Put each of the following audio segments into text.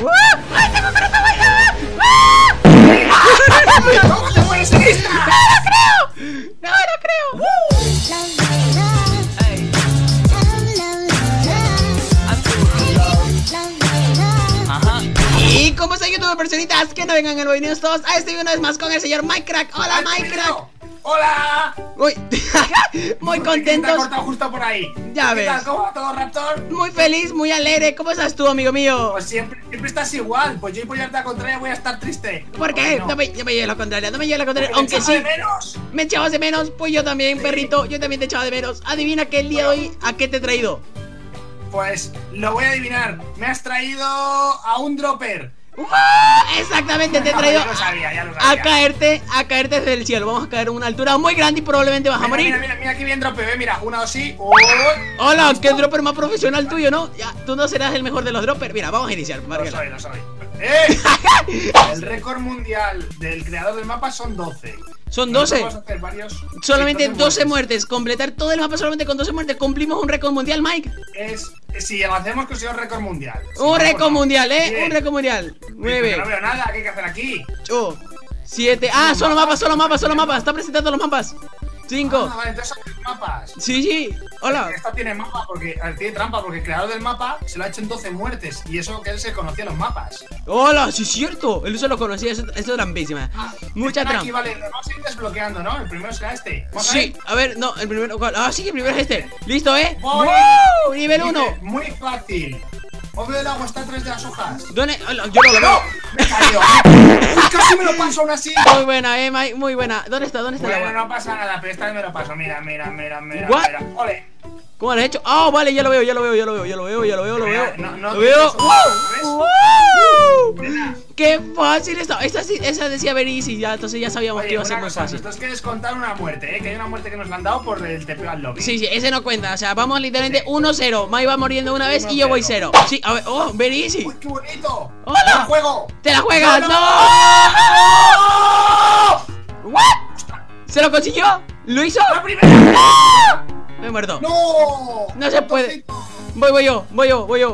¡Ay, tengo que no! ¡No! ¡No te mueres en esta! ¡No lo creo! ¡No lo creo! Y como es YouTube, personitas, que no vengan el bienvenidos todos a este video una vez más con el señor Mikecrack. ¡Hola, Mikecrack! ¡Hola! Uy, muy contentos. Cortado justo por ahí. Ya ves. ¿Cómo va todo, Raptor? Muy feliz, muy alegre. ¿Cómo estás tú, amigo mío? Pues siempre estás igual. Pues yo voy a ir a la contraria, voy a estar triste. ¿Por qué? No, no me lleves la contraria, no me lleves la contraria. Porque aunque sí. De menos. Me echabas de menos. Pues yo también, sí, perrito. Yo también te echaba de menos. Adivina que el día de hoy a qué te he traído. Pues lo voy a adivinar. Me has traído a un dropper. Exactamente, te he traído ya lo sabía. a caerte desde el cielo. Vamos a caer a una altura muy grande y probablemente vas a morir. Mira aquí bien dropper, mira, una o sí. Hola, qué dropper más profesional tuyo, ¿no? Ya, tú no serás el mejor de los droppers. Mira, vamos a iniciar. No soy. El récord mundial del creador del mapa son 12. Son 12. Solamente 12 muertes. Completar todo el mapa solamente con 12 muertes. Cumplimos un récord mundial, Mike. Si avancemos, conseguimos un récord mundial. Un récord mundial, un récord mundial. 9. No veo nada, ¿qué hay que hacer aquí? 7. Ah, solo mapas, solo mapas, solo mapas. Está presentando los mapas. 5. Ah, vale, entonces son mapas. Sí. Hola. Esta tiene mapa porque tiene trampa porque el creador del mapa se lo ha hecho en 12 muertes y eso que él se conocía los mapas. Hola, sí es cierto. Él se lo conocía, eso es trampísima. Mucha trampa. Aquí, vale, vamos a ir desbloqueando, ¿no? El primero será este. Sí, a ver, no, el primero. Ah, sí, el primero es este. Listo, ¿eh? ¡Wow! Nivel 1. Muy fácil. Hombre, el agua está atrás de las hojas. ¿Dónde? Yo no lo veo. Me cayó. Casi me lo paso aún así. Muy buena, Mike, muy buena. ¿Dónde está el agua? No pasa nada, pero esta vez me lo paso. Mira. Ole. ¿Cómo lo has hecho? Ah, vale, ya lo veo. No lo veo. ¡Qué fácil está! Esa decía very easy, ya, entonces ya sabíamos que iba a ser muy fácil. Esto es que descontar una muerte, que hay una muerte que nos la han dado por el TP al lobby. Sí, ese no cuenta, o sea, vamos literalmente 1-0. Mai va muriendo una vez y yo voy 0. Sí, a ver, very easy. ¡Uy, qué bonito! ¡Hola! ¡Te la juego! ¡Te la juegas! ¡No! ¿What? ¿Se lo consiguió? ¿Lo hizo? ¡La primera! Me he muerto. ¡No! No se puede. Voy yo.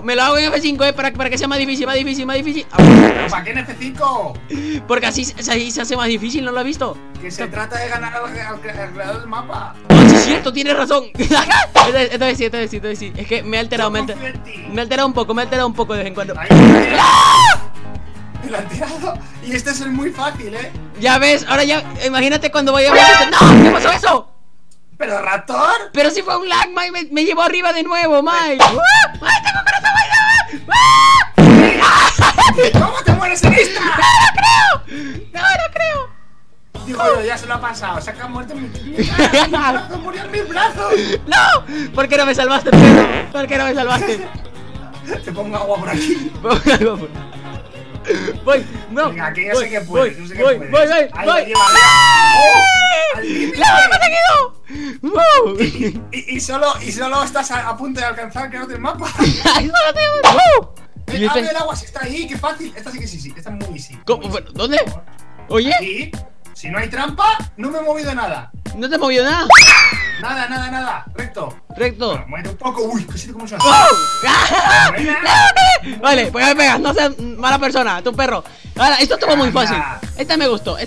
Me lo hago en F5, para que sea más difícil. ¿Para qué en F5? Porque así se hace más difícil, ¿no lo has visto? Que se trata de ganar al creador del mapa. No, sí es cierto, tienes razón. Esto es sí. Es que me he alterado un poco de vez en cuando. Lo han tirado. Y este es el muy fácil, Ya ves, ahora ya, imagínate cuando vaya a ver. ¡No! ¿Qué pasó eso? ¿Pero Raptor? Pero si fue un lag, Mike, me llevó arriba de nuevo, Mike. ¡Ay, tengo corazón! ¿Cómo te mueres en esta? ¡No lo creo! Digo, ya se lo ha pasado, se ha muerto mi brazo, murió en mis brazos. ¡No! ¿Por qué no me salvaste, perro? ¿Por qué no me salvaste? Te pongo agua por aquí. Voy, no sé qué puedes. ¡La he conseguido! Y solo estás a punto de alcanzar que no te mapa. El agua si está ahí, qué fácil. Esta sí que sí, esta es muy easy. ¿Dónde? Oye. Aquí. Si no hay trampa, no me he movido nada. ¿No te has movido nada? Nada. Recto. Bueno, muere un poco. Uy, que siento como se hace. Vale, pues me pegas, no seas mala persona, tu perro. Ahora, esto estuvo muy fácil. Esta me gustó.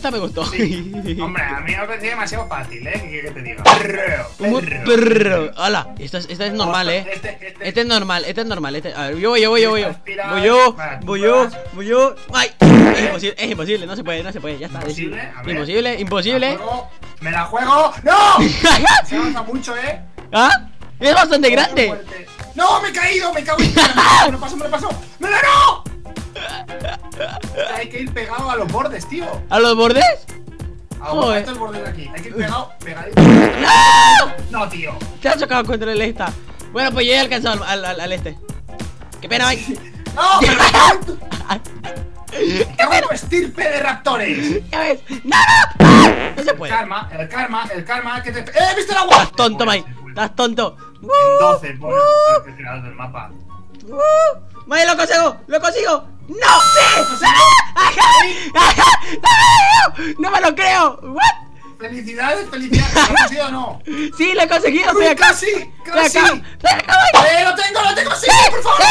Sí. Hombre, a mí me parecía demasiado fácil, ¿Qué te digo? Perro. Hola, esta es normal, Este es normal. A ver, yo voy. Ay, es imposible, no se puede, ya está. Imposible. Me la juego. ¡No! Se avanza mucho, ¿Ah? Es bastante grande. ¡No! ¡Me he caído! ¡Me cago en ¡Me lo paso! ¡Me la no! Hay que ir pegado a los bordes, tío. ¿A los bordes? A estos bordes de aquí. Hay que ir pegadito. ¡No! ¡No, tío! Te has chocado contra el esta. Bueno, pues yo he alcanzado al este. ¡Qué pena, Mike! ¡No! ¡Qué estirpe de raptores! ¡Ya ves! ¡No! No se puede. El karma que te... ¡He visto el agua! ¡Estás tonto, Mike! ¡Estás tonto! Entonces, por el creador del mapa. ¡Vale, lo consigo! ¡No! ¡Sí! ¡No me lo creo! ¿What? ¡Felicidades! ¿Lo has conseguido o no? ¡Sí, lo he conseguido! ¡Casi! ¡Lo tengo! ¡Sí! ¡Por favor!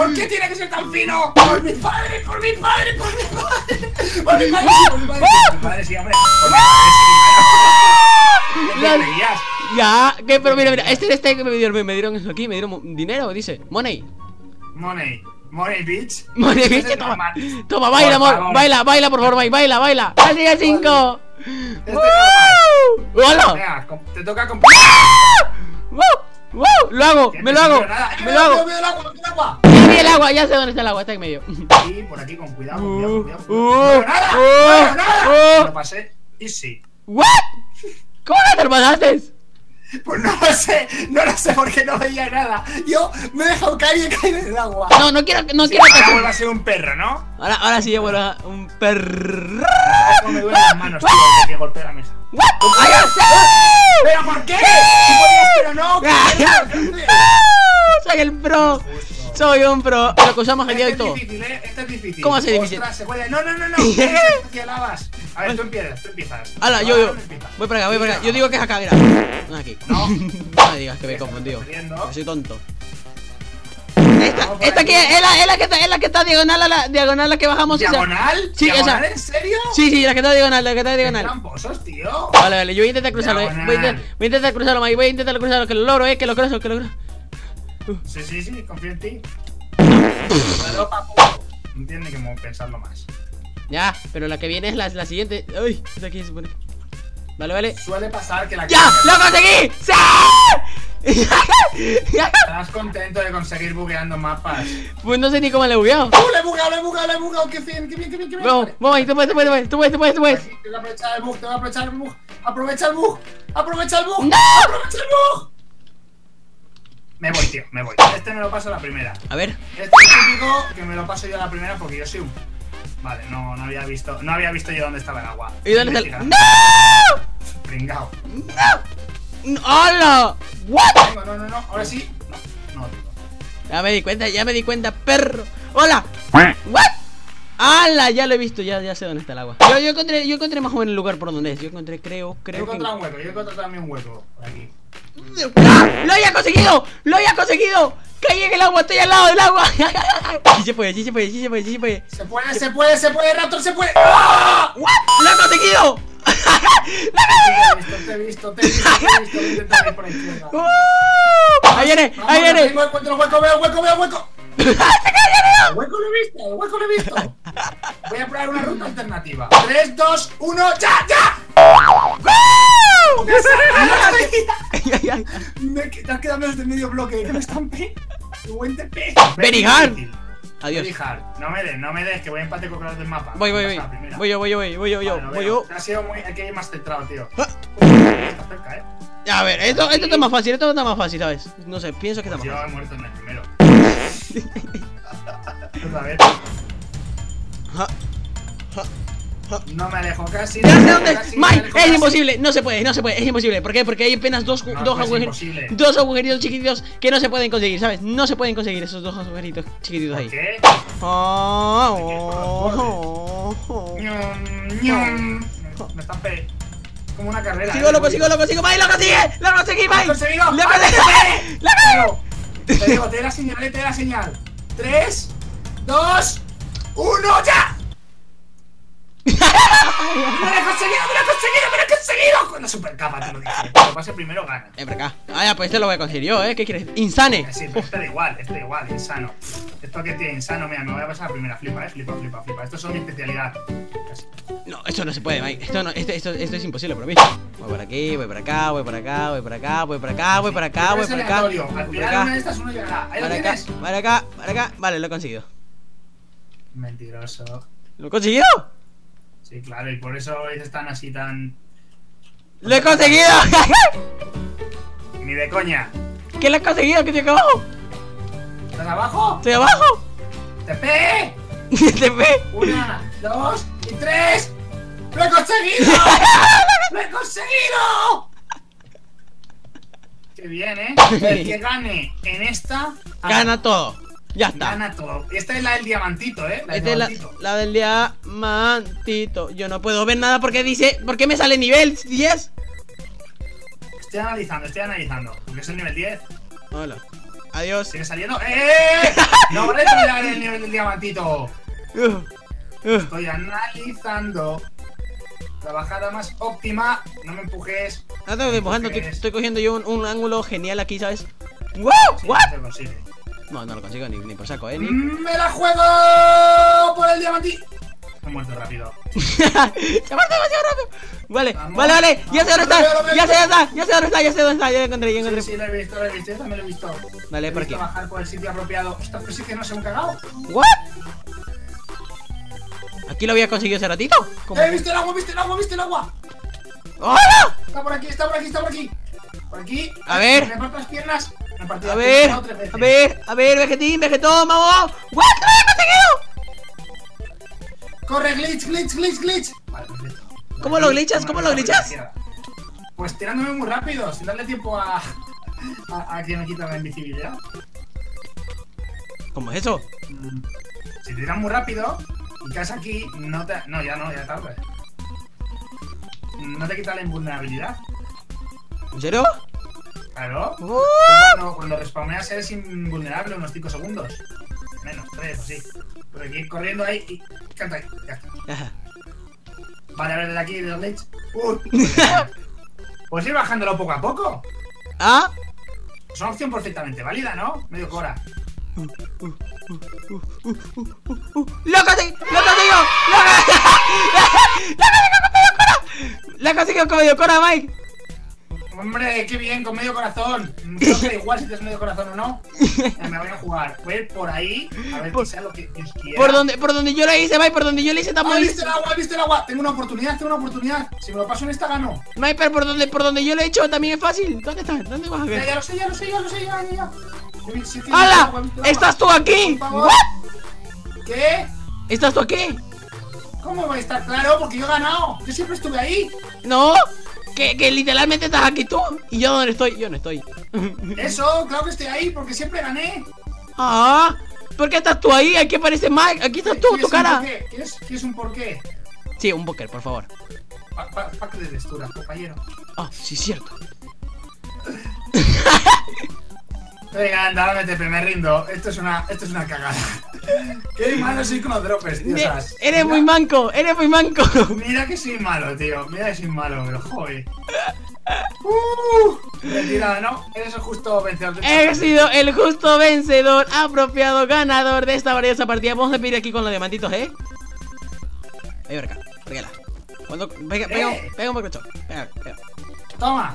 ¿Por qué tiene que ser tan fino? ¡Por mi padre! ¡Por mi padre! ¡Por mi padre! ¡Por mi padre! ¡Por mi padre! ¡Por mi padre! ¡Sí, hombre! ¡Por mi padre! ¡Sí, hombre! Ya, que pero mira, este que me dieron eso aquí, me dieron dinero, dice. Money. Money. Money bitch. Money bitch, toma. Toma, baila, amor. Baila, baila, por favor, baila, baila. Así a 5. ¡Hola! Te toca comprar. ¡Wow! ¡Wow! ¡Lo hago! ¡Me lo hago! ¡Me lo hago! ¡El agua! Ya sé dónde está el agua, está en medio. Sí, por aquí, con cuidado, con cuidado, cuidado. ¡Nada! ¡Nada! Lo pasé y sí. ¿What? ¿Cómo no te lo pasaste? Pues no lo sé porque no veía nada. Yo me he dejado caer y he caído en el agua. No, no quiero que ahora vuelva a ser un perro, ¿no? Ahora sí ya vuelva un perro. No me duelen las manos, tío, que golpea la mesa. ¿Pero por qué? Si podías, pero no. Soy el pro. Soy un pro. Lo que usamos genial y todo. Esto es difícil, ¿eh? Esto es difícil. ¿Cómo se difícil? No, no, no, no. ¿Qué lavas? A ver, tú empiezas, Hala, yo. Voy para acá, voy para acá. Yo digo que es acá, mira. No, aquí. No. No me digas que me he confundido. Soy tonto. Esta aquí es la que está diagonal a la que bajamos. ¿Diagonal? Sí, ¿diagonal? ¿En serio? Sí, sí, la que está diagonal, la que está diagonal. Tramposos, tío. Vale, vale, yo voy a intentar cruzarlo, voy a intentar cruzarlo, Mike, voy a intentar cruzarlo, que lo logro, que lo cruzo, Sí, sí, sí, confío en ti. No tiene que pensarlo más. Ya, pero la que viene es la siguiente. Uy, esta aquí se pone. Vale, vale. Suele pasar que la... ¡Ya! ¡Lo conseguí! ¡Sí! ¿Estás contento de conseguir bugueando mapas? Pues no sé ni cómo le he bugueado. ¡Uh! ¡Le he bugueado! ¡Qué bien, qué bien, qué bien! Vamos, tú puedes. Te voy a aprovechar el bug, ¡Aprovecha el bug! ¡No! ¡Aprovecha el bug! Me voy, tío, me voy. Este me lo paso a la primera. A ver. Este es típico que me lo paso yo a la primera porque yo soy un... Vale, no había visto yo dónde estaba el agua. ¿Y dónde está el...? ¡No! Pringao. ¡No! ¡Hola! ¿What? No, ahora sí. No, tío. Ya me di cuenta, perro. ¡Hola! ¿What? ¡Hala! Ya lo he visto, ya sé dónde está el agua. Yo encontré más o menos el lugar por donde es. Yo encontré, creo. Yo he encontrado también un hueco por aquí. ¡Ah! ¡Lo había conseguido! ¡Caí en el agua! ¡Estoy al lado del agua! Sí se puede. Se puede, Raptor, se puede. ¡Ah! ¡What! ¡Lo he conseguido! Te he visto, intentar ir por la izquierda. Ahí viene. Encuentro el hueco, veo el hueco. ¡Se cayó! ¡El hueco lo he visto! Voy a probar una ruta alternativa. 3, 2, 1, ¡ya! ¡Woo! Te has quedado menos de medio bloque. ¿No estampé? ¡Buen TP! ¡Very hard! Adiós. No me des, que voy a empate con los del mapa. Voy yo. Te has sido muy... Hay que ir más centrado, tío. Está cerca, ¿eh? A ver, esto está más fácil, ¿sabes? No sé, pienso que está más fácil. Yo he muerto en el primero. A ver. No me alejo casi. ¿Ya sé dónde? Mike, es imposible. No se puede, es imposible. ¿Por qué? Porque hay apenas dos agujeritos chiquititos que no se pueden conseguir, ¿sabes? No se pueden conseguir esos dos agujeritos chiquititos ahí. ¿Qué? Me estampé. Como una carrera. Lo consigo, Mike, lo conseguí, Mike. Lo conseguí. Te digo, te da la señal. 3, 2, 1, ¡ya! ¡Me lo he conseguido! Con la supercapa te lo dije. Lo pase primero, gana. Ven para acá. Ah, ya, pues este lo voy a conseguir yo, ¿eh? ¿Qué quieres? ¡Insane! Sí, pero este da igual, insano. Esto que tiene insano, mira, me voy a pasar la primera. Flipa, flipa. Esto es mi especialidad. No, esto no se puede, Mike. Esto es imposible para mí. Voy por aquí, voy para acá. Al final una de estas uno llegará. Ahí lo tienes. Para acá. Vale, lo he conseguido. Mentiroso. ¿Lo he conseguido? Sí, claro, y por eso están así tan... ¡Lo he conseguido! Ni de coña. ¿Qué lo has conseguido? ¿Qué estoy abajo? ¿Estás abajo? ¡Estoy abajo! ¡TP! 1, 2 y 3. ¡Lo he conseguido! ¡Lo he conseguido! ¡Qué bien, eh! El que gane en esta... Gana todo. Ya está. Gana todo. Esta es la del diamantito, ¿eh? Esta es la del diamantito. Yo no puedo ver nada porque dice... ¿Por qué me sale nivel 10? Estoy analizando. Porque es el nivel 10. Hola. Adiós. ¿Sigue saliendo? ¡Eh! ¡No voy a terminar el nivel del diamantito! Estoy analizando la bajada más óptima. No me empujes. No te estoy empujando, estoy cogiendo yo un ángulo genial aquí, ¿sabes? ¡Wow! Sí, ¿what? Sí. No, no lo consigo ni por saco, ¿eh? Ni... ¡Me la juego por el diamantito! Se ha muerto rápido. Se ha muerto demasiado rápido. Vale, vamos, vale. Ya sé dónde está. Ya sé dónde está. Ya lo encontré, Sí, lo he visto. Yo también lo he visto. Vale, ¿por qué? Bajar por el sitio apropiado. Ostras, pero sí que no se han cagado. ¿What? ¿Aquí lo había conseguido hace ratito? ¿Cómo? ¡He visto el agua! ¡Hola! Está por aquí. Por aquí. A ver. Me parto las piernas. A ver, vegetón, vamos. ¡What! ¡No he conseguido! ¡Corre, glitch! Vale, perfecto. ¿Cómo lo glitchas? Pues tirándome muy rápido, sin darle tiempo a que me quita la invisibilidad. ¿Cómo es eso? Si te tiras muy rápido y caes aquí, no te... ya tarde. No te quita la invulnerabilidad. ¿En serio? Claro. Cuando respawneas eres invulnerable unos 5 segundos. Menos, 3 o sí. Por aquí, corriendo ahí y... canta ahí, ya está. Ajá. Vale, a ver, de aquí, de los glitch. Pues ir bajándolo poco a poco. Ah. Es una opción perfectamente válida, ¿no? Medio cora. ¡Lo conseguido con medio cora, Mike! Hombre, qué bien, con medio corazón. Creo que da igual si tienes medio corazón o no. Me voy a jugar. Voy a ir por ahí, a ver que sea lo que Dios quiera. Por donde yo le hice, Mike, por donde yo le hice tampoco. ¡Ah, he visto el agua! Tengo una oportunidad. Si me lo paso en esta, gano. Mike, pero por donde yo lo he hecho también es fácil. ¿Dónde estás? ¿Dónde vas a ver? Ya lo sé. ¡Hala! ¿Estás tú aquí? ¿What? ¿Qué? ¿Estás tú aquí? ¿Cómo voy a estar? Claro, porque yo he ganado. Yo siempre estuve ahí. No. Que literalmente estás aquí tú. Y yo donde estoy, yo no estoy. Eso, claro que estoy ahí, porque siempre gané. Ah, ¿por qué estás tú ahí? Aquí aparece Mike, aquí estás tú, tu cara. ¿Quieres un porqué? Sí, un póker, por favor. Pack de textura, compañero. Ah, sí, cierto. Venga, anda, realmente me rindo. Esto es una cagada. Qué malo soy con los droppers, tío. Eres muy manco. Mira que soy malo, tío. Pero joder. Retirado, ¿no? Eres el justo vencedor. He sido el justo vencedor, apropiado ganador de esta valiosa partida. Vamos a pedir aquí con los diamantitos, ¿eh? Ahí, verga, regala. Pega un poco. Pega. Toma.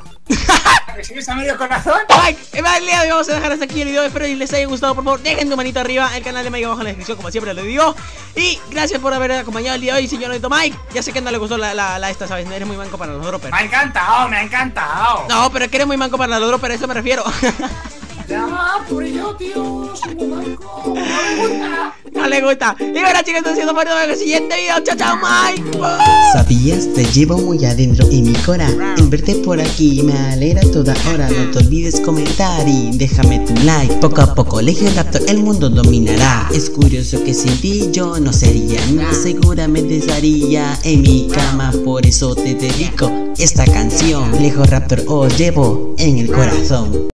¿Que sigues a medio corazón? Mike, vale, vamos a dejar hasta aquí el video. Espero que les haya gustado. Por favor, dejen tu manita arriba. El canal de Mike abajo en la descripción, como siempre lo digo. Y gracias por haber acompañado el día de hoy, señorito Mike. Ya sé que no le gustó la esta, ¿sabes? Eres muy manco para los droppers. Me ha encantado. No, pero es que eres muy manco para los droppers, a eso me refiero. Ya, por ello, tío. Soy muy manco. No le gusta. Y bueno, chicos, esto ha sido todo en el siguiente video. Chao, chao, Mike. ¿Sabías? Te llevo muy adentro y mi cora. En verte por aquí me alegra toda hora. No te olvides comentar y déjame tu like. Poco a poco, Legio Raptor, el mundo dominará. Es curioso que sin ti yo no sería nada. Seguramente estaría en mi cama. Por eso te dedico esta canción. Legio Raptor, os llevo en el corazón.